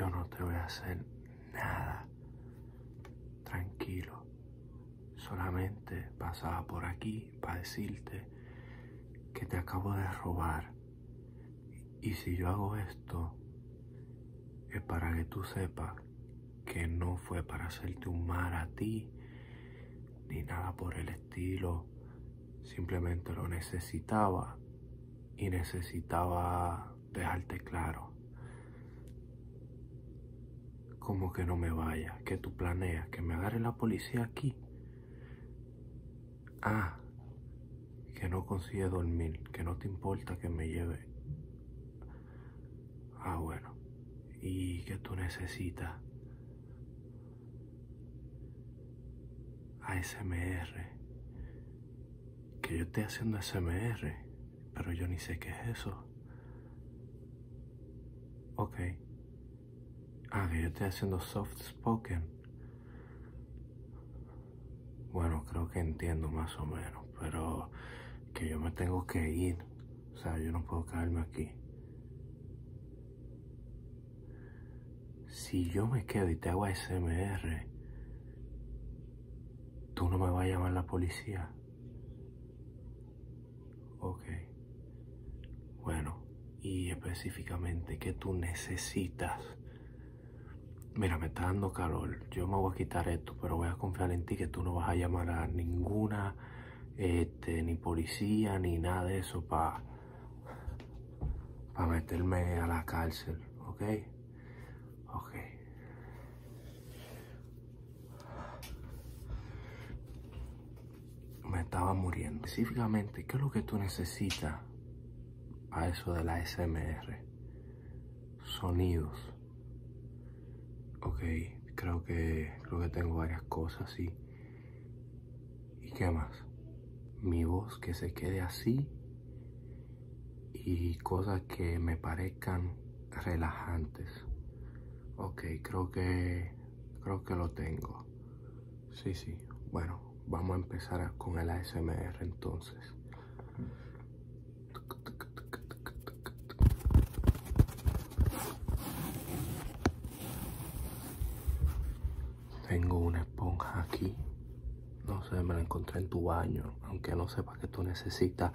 yo no te voy a hacer nada. Tranquilo. Solamente pasaba por aquí para decirte que te acabo de robar. Y si yo hago esto, es para que tú sepas que no fue para hacerte un mal a ti, ni nada por el estilo. Simplemente lo necesitaba y necesitaba dejarte claro. Como que no me vaya, que tú planeas que me agarre la policía aquí. Ah, que no consigue dormir, que no te importa que me lleve. Ah, bueno. ¿Y qué tú necesitas? ASMR. Que yo esté haciendo ASMR, pero yo ni sé qué es eso. Ok. Ah, que yo esté haciendo soft spoken. Bueno, creo que entiendo más o menos, pero que yo me tengo que ir. O sea, yo no puedo quedarme aquí. Si yo me quedo y te hago ASMR, ¿tú no me vas a llamar la policía? Ok. Bueno, y específicamente, ¿qué tú necesitas? Mira, me está dando calor. Yo me voy a quitar esto, pero voy a confiar en ti que tú no vas a llamar a ninguna, ni policía, ni nada de eso para meterme a la cárcel, ¿ok? Ok. Me estaba muriendo. Específicamente, ¿qué es lo que tú necesitas a eso de la ASMR? Sonidos. Ok, creo que tengo varias cosas y... ¿Y qué más? Mi voz que se quede así y cosas que me parezcan relajantes. Ok, creo que lo tengo. Sí. Bueno, vamos a empezar con el ASMR entonces. Tengo una esponja aquí. No sé, me la encontré en tu baño. Aunque no sepa que tú necesitas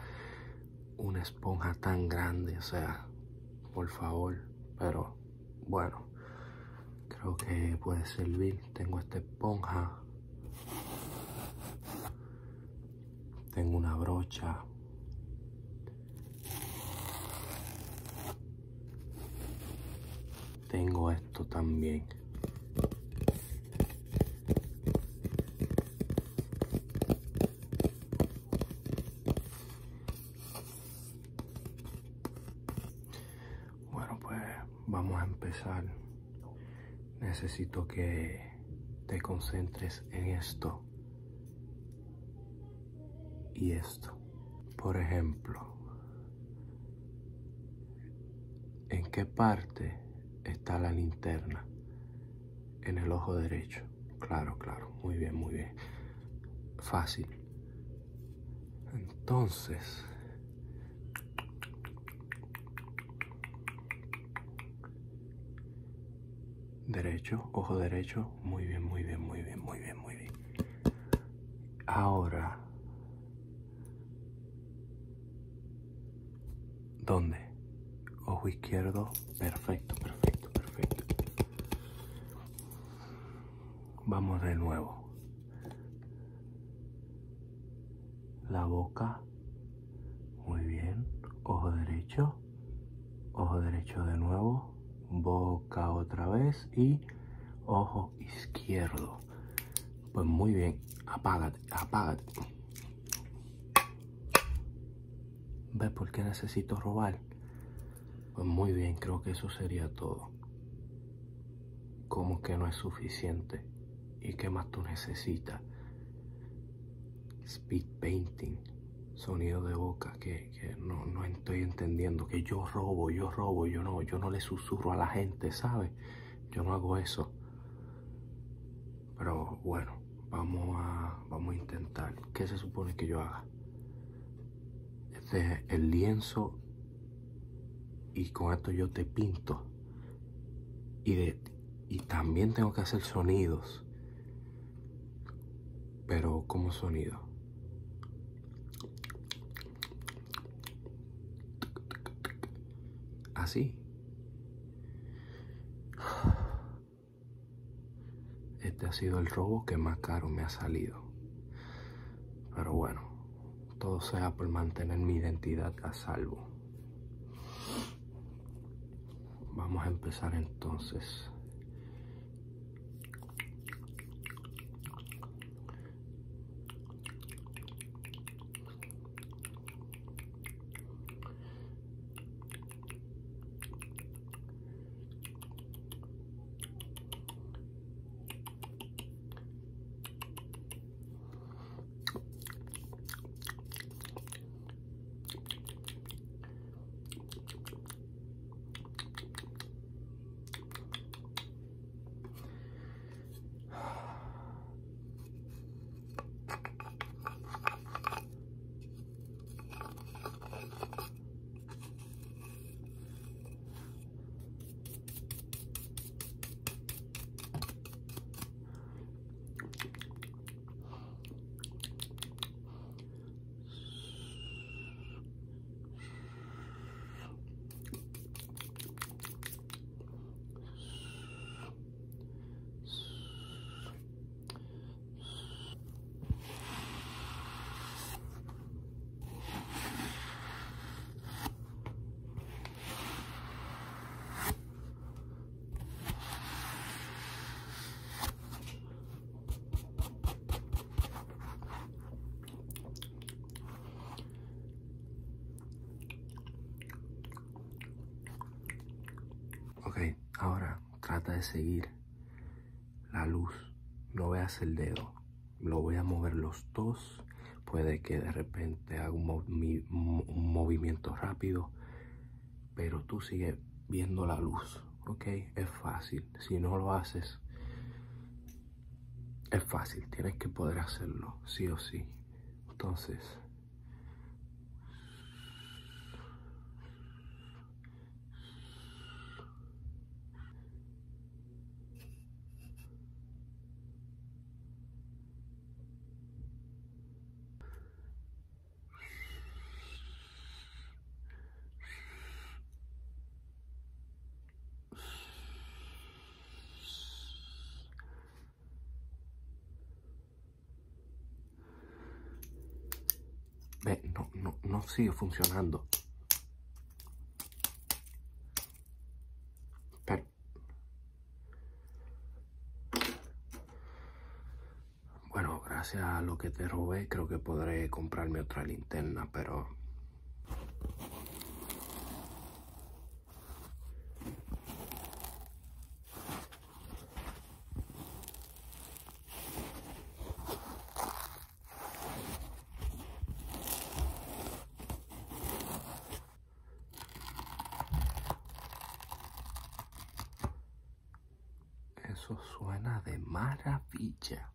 una esponja tan grande. O sea, por favor. Pero bueno, creo que puede servir. Tengo esta esponja. Tengo una brocha. Tengo esto también. Vamos a empezar. Necesito que te concentres en esto y esto. Por ejemplo, ¿en qué parte está la linterna? En el ojo derecho. Claro. Muy bien. Fácil. Entonces... derecho, ojo derecho. Muy bien. Ahora, ¿dónde? Ojo izquierdo. Perfecto. Vamos de nuevo. La boca. Muy bien. Ojo derecho. Ojo derecho de nuevo. Boca otra vez y ojo izquierdo. Pues muy bien. Apágate. ¿Ves por qué necesito robar? Pues muy bien, creo que eso sería todo. Como que no es suficiente. ¿Y qué más tú necesitas? Speed painting. Sonido de boca que no estoy entendiendo. Que yo robo, yo no le susurro a la gente, ¿sabes? Yo no hago eso. Pero bueno, vamos a intentar. ¿Qué se supone que yo haga? Este es el lienzo y con esto yo te pinto. Y también tengo que hacer sonidos. Pero como sonido. Así. Este ha sido el robo que más caro me ha salido. Pero bueno, todo sea por mantener mi identidad a salvo. Vamos a empezar entonces. Ahora trata de seguir la luz, no veas el dedo, lo voy a mover los dos, puede que de repente haga un movimiento rápido, pero tú sigue viendo la luz, ¿ok? Es fácil, si no lo haces, es fácil, tienes que poder hacerlo, sí o sí, entonces... No sigue funcionando. Pero... bueno, gracias a lo que te robé, creo que podré comprarme otra linterna, pero... eso suena de maravilla.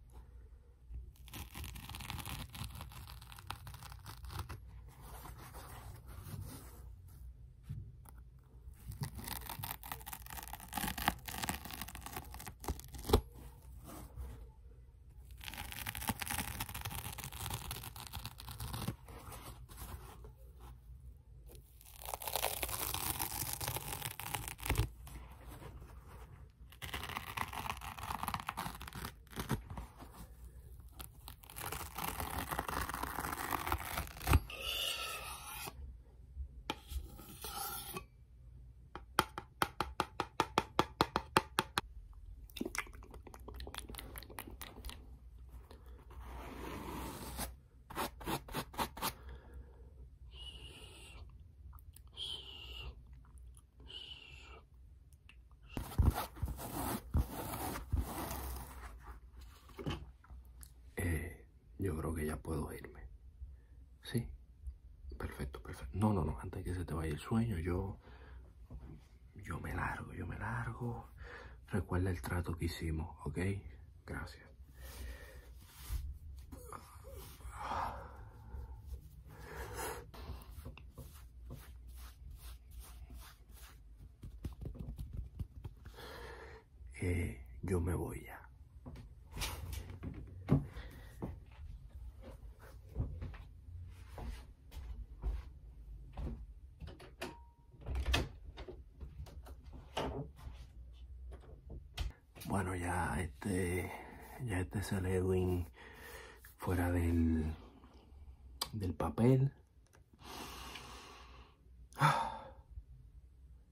Yo creo que ya puedo irme. Sí. Perfecto, perfecto. No. Antes que se te vaya el sueño, yo me largo, Recuerda el trato que hicimos, ¿ok? Gracias. que yo me voy ya. Bueno, ya este es el Edwin fuera del papel.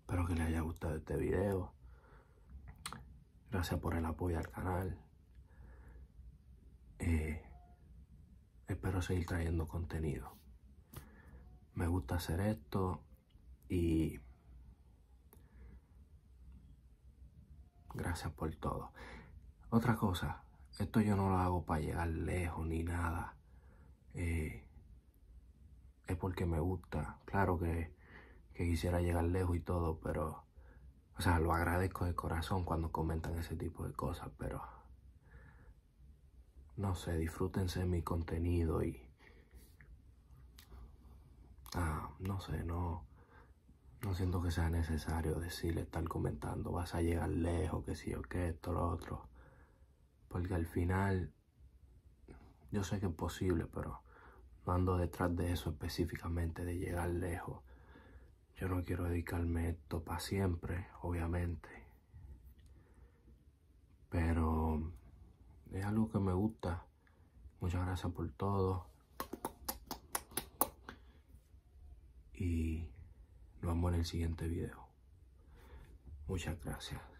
Espero que les haya gustado este video. Gracias por el apoyo al canal. Espero seguir trayendo contenido. Me gusta hacer esto y gracias por todo. Otra cosa, esto yo no lo hago para llegar lejos ni nada. Es porque me gusta. Claro que quisiera llegar lejos y todo, pero... O sea, lo agradezco de corazón cuando comentan ese tipo de cosas, pero... No sé, disfrútense mi contenido y... no sé, no siento que sea necesario decirle, estar comentando, vas a llegar lejos, que sí o que esto, lo otro. Porque al final, yo sé que es posible, pero no ando detrás de eso específicamente, de llegar lejos. Yo no quiero dedicarme a esto para siempre, obviamente. Pero es algo que me gusta. Muchas gracias por todo. Y nos vemos en el siguiente video. Muchas gracias.